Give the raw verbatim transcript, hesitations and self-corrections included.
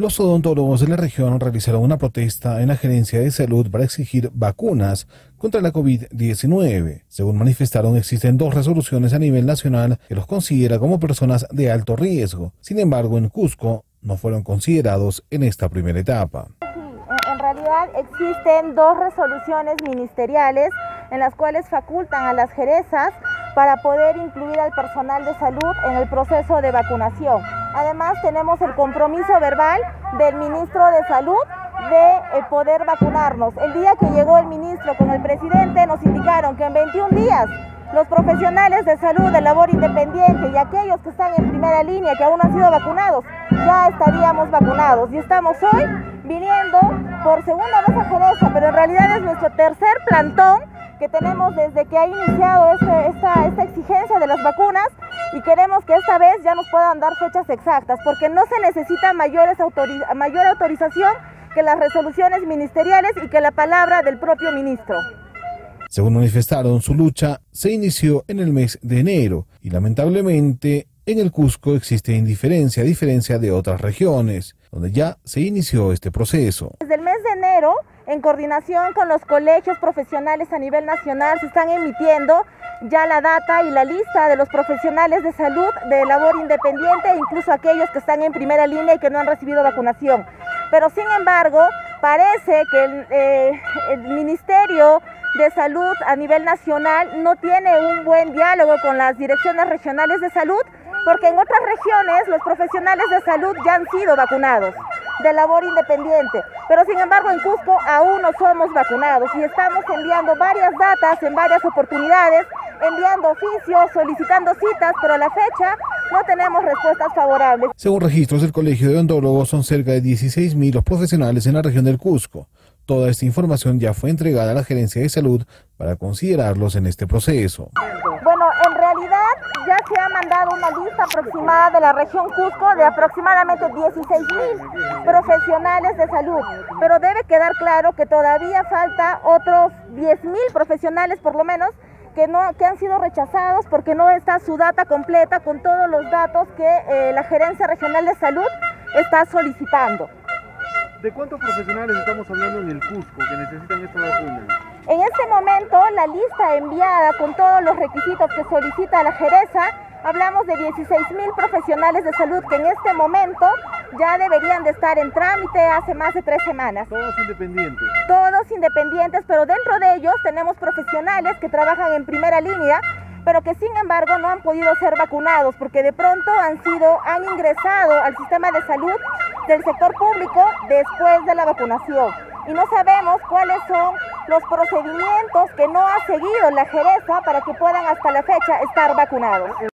Los odontólogos de la región realizaron una protesta en la Gerencia de Salud para exigir vacunas contra la COVID diecinueve. Según manifestaron, existen dos resoluciones a nivel nacional que los considera como personas de alto riesgo. Sin embargo, en Cusco no fueron considerados en esta primera etapa. En realidad existen dos resoluciones ministeriales en las cuales facultan a las Geresas para poder incluir al personal de salud en el proceso de vacunación. Además, tenemos el compromiso verbal del ministro de Salud de poder vacunarnos. El día que llegó el ministro con el presidente nos indicaron que en veintiún días los profesionales de salud de labor independiente y aquellos que están en primera línea que aún no han sido vacunados, ya estaríamos vacunados. Y estamos hoy viniendo por segunda vez a Geresa, pero en realidad es nuestro tercer plantón que tenemos desde que ha iniciado este, esta, esta exigencia de las vacunas, y queremos que esta vez ya nos puedan dar fechas exactas, porque no se necesita mayores autoriz- mayor autorización que las resoluciones ministeriales y que la palabra del propio ministro. Según manifestaron, su lucha se inició en el mes de enero y lamentablemente en el Cusco existe indiferencia, a diferencia de otras regiones, donde ya se inició este proceso. Desde el mes de enero, en coordinación con los colegios profesionales a nivel nacional, se están emitiendo ya la data y la lista de los profesionales de salud de labor independiente, incluso aquellos que están en primera línea y que no han recibido vacunación. Pero sin embargo, parece que el, eh, el Ministerio de Salud a nivel nacional no tiene un buen diálogo con las direcciones regionales de salud, porque en otras regiones los profesionales de salud ya han sido vacunados de labor independiente, pero sin embargo en Cusco aún no somos vacunados y estamos enviando varias datas en varias oportunidades, enviando oficios, solicitando citas, pero a la fecha no tenemos respuestas favorables. Según registros del Colegio de Odontólogos, son cerca de dieciséis mil los profesionales en la región del Cusco. Toda esta información ya fue entregada a la Gerencia de Salud para considerarlos en este proceso. Bueno, en realidad ya se ha mandado una lista aproximada de la región Cusco de aproximadamente dieciséis mil profesionales de salud, pero debe quedar claro que todavía falta otros diez mil profesionales por lo menos que, no, que han sido rechazados porque no está su data completa con todos los datos que eh, la Gerencia Regional de Salud está solicitando. ¿De cuántos profesionales estamos hablando en el Cusco que necesitan esta vacuna? En este momento, la lista enviada con todos los requisitos que solicita la Geresa, hablamos de dieciséis mil profesionales de salud que en este momento ya deberían de estar en trámite hace más de tres semanas. Todos independientes. Todos independientes, pero dentro de ellos tenemos profesionales que trabajan en primera línea, pero que sin embargo no han podido ser vacunados porque de pronto han sido, han ingresado al sistema de salud del sector público después de la vacunación y no sabemos cuáles son los procedimientos que no ha seguido la Geresa para que puedan hasta la fecha estar vacunados.